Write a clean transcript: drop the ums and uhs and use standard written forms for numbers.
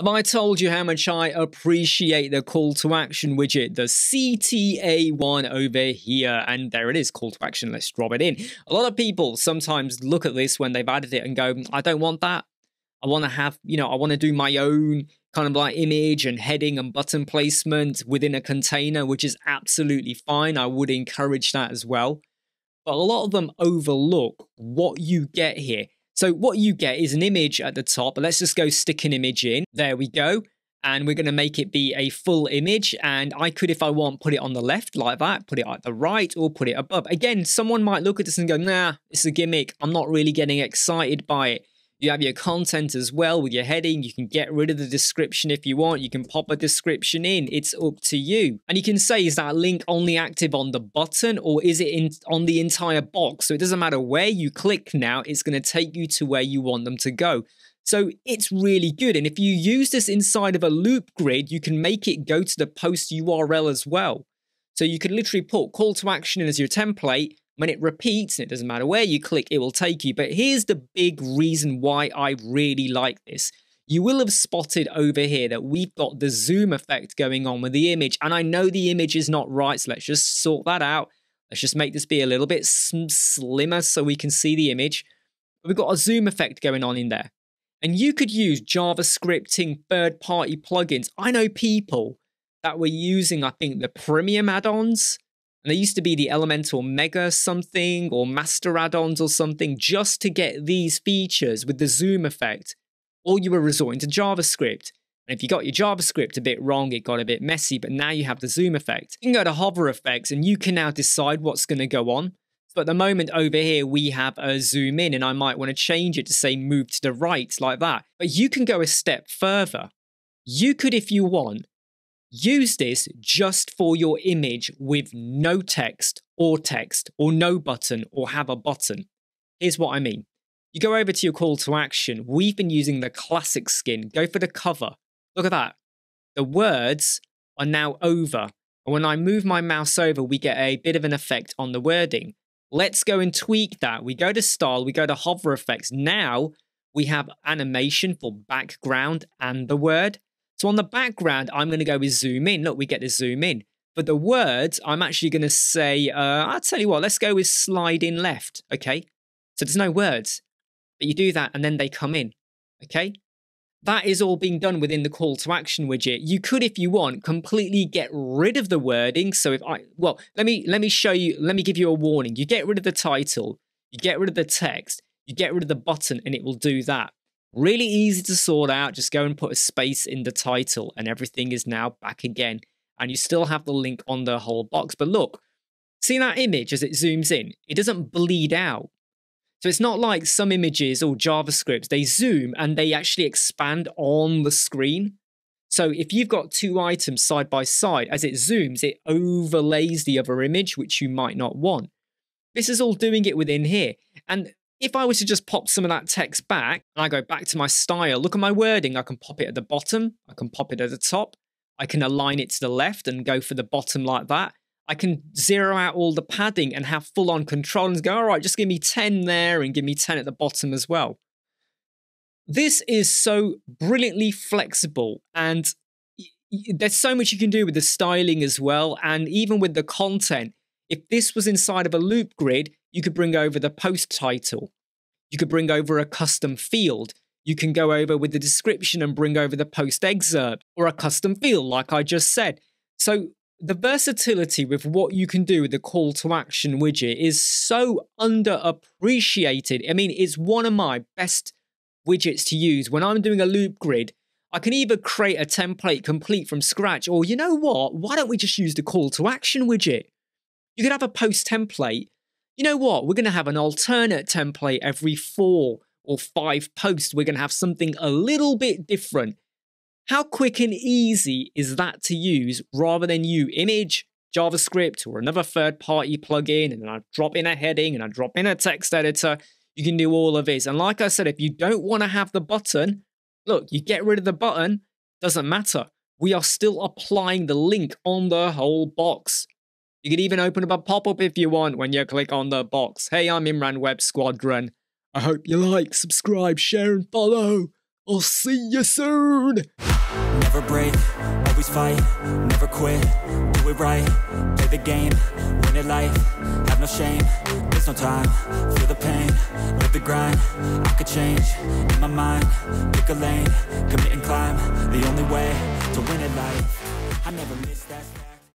I told you how much I appreciate the call to action widget, the CTA one over here, and there it is, call to action. Let's drop it in. A lot of people sometimes look at this when they've added it and go, I don't want that. I want to have, you know, I want to do my own kind of like image and heading and button placement within a container, which is absolutely fine. I would encourage that as well. But a lot of them overlook what you get here. So what you get is an image at the top. Let's just go stick an image in. There we go. And we're going to make it be a full image. And I could, if I want, put it on the left like that, put it at the right, or put it above. Again, someone might look at this and go, nah, it's a gimmick. I'm not really getting excited by it. You have your content as well with your heading. You can get rid of the description if you want. You can pop a description in. It's up to you. And you can say, is that link only active on the button, or is it on the entire box? So it doesn't matter where you click now, it's going to take you to where you want them to go. So it's really good. And if you use this inside of a loop grid, you can make it go to the post URL as well. So you could literally put call to action as your template. When it repeats, and it doesn't matter where you click, it will take you. But here's the big reason why I really like this. You will have spotted over here that we've got the zoom effect going on with the image. And I know the image is not right, so let's just sort that out. Let's just make this be a little bit slimmer so we can see the image. We've got a zoom effect going on in there. And you could use JavaScripting third-party plugins. I know people that were using, I think, the premium add-ons. And there used to be the Elemental Mega something or Master add-ons or something just to get these features with the zoom effect. Or you were resorting to JavaScript. And if you got your JavaScript a bit wrong, it got a bit messy, but now you have the zoom effect. You can go to hover effects and you can now decide what's going to go on. So at the moment over here, we have a zoom in, and I might want to change it to say move to the right like that. But you can go a step further. You could, if you want, use this just for your image with no text or no button or have a button. Here's what I mean. You go over to your call to action. We've been using the classic skin. Go for the cover. Look at that. The words are now over. And when I move my mouse over, we get a bit of an effect on the wording. Let's go and tweak that. We go to style. We go to hover effects. Now we have animation for background and the word. So on the background, I'm going to go with zoom in. Look, we get the zoom in. But the words, I'm actually going to say, I'll tell you what, let's go with slide in left. Okay. So there's no words, but you do that and then they come in. Okay. That is all being done within the call to action widget. You could, if you want, completely get rid of the wording. So if I, well, let me show you, let me give you a warning. You get rid of the title, you get rid of the text, you get rid of the button, and it will do that. Really easy to sort out. Just go and put a space in the title and everything is now back again. And you still have the link on the whole box. But look, see that image as it zooms in? It doesn't bleed out. So it's not like some images or JavaScripts, they zoom and they actually expand on the screen. So if you've got two items side by side, as it zooms, it overlays the other image, which you might not want. This is all doing it within here. And if I was to just pop some of that text back, and I go back to my style, look at my wording, I can pop it at the bottom, I can pop it at the top, I can align it to the left and go for the bottom like that. I can zero out all the padding and have full on control and go, all right, just give me 10 there and give me 10 at the bottom as well. This is so brilliantly flexible, and there's so much you can do with the styling as well, and even with the content. If this was inside of a loop grid, you could bring over the post title. You could bring over a custom field. You can go over with the description and bring over the post excerpt or a custom field, like I just said. So the versatility with what you can do with the call to action widget is so underappreciated. I mean, it's one of my best widgets to use. When I'm doing a loop grid, I can either create a template complete from scratch, or you know what? Why don't we just use the call to action widget? You could have a post template. You know what? We're going to have an alternate template every 4 or 5 posts. We're going to have something a little bit different. How quick and easy is that to use, rather than you image, JavaScript, or another third-party plugin, and I drop in a heading and I drop in a text editor. You can do all of this. And like I said, if you don't want to have the button, look, you get rid of the button, doesn't matter. We are still applying the link on the whole box. You can even open up a pop-up if you want when you click on the box. Hey, I'm Imran Web Squadron. I hope you like, subscribe, share, and follow. I'll see you soon. Never break, always fight, never quit, do it right, play the game, win it life, have no shame, there's no time, feel the pain, live the grind, I could change, in my mind, pick a lane, commit and climb, the only way to win it life, I never miss.